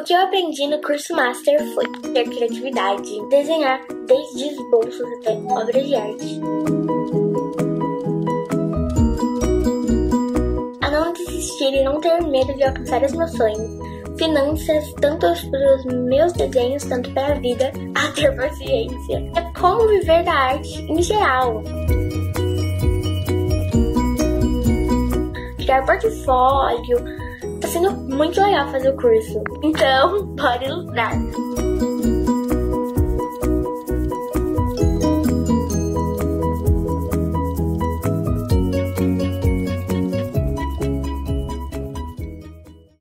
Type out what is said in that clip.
O que eu aprendi no curso Master foi que a criatividade, desenhar desde os bolsos até obras de arte. A não desistir e não ter medo de alcançar os meus sonhos. Finanças, tanto para os meus desenhos, tanto para a vida, a ter paciência. É como viver da arte em geral. Criar portfólio. Tá sendo muito legal fazer o curso, então bora ilustrar!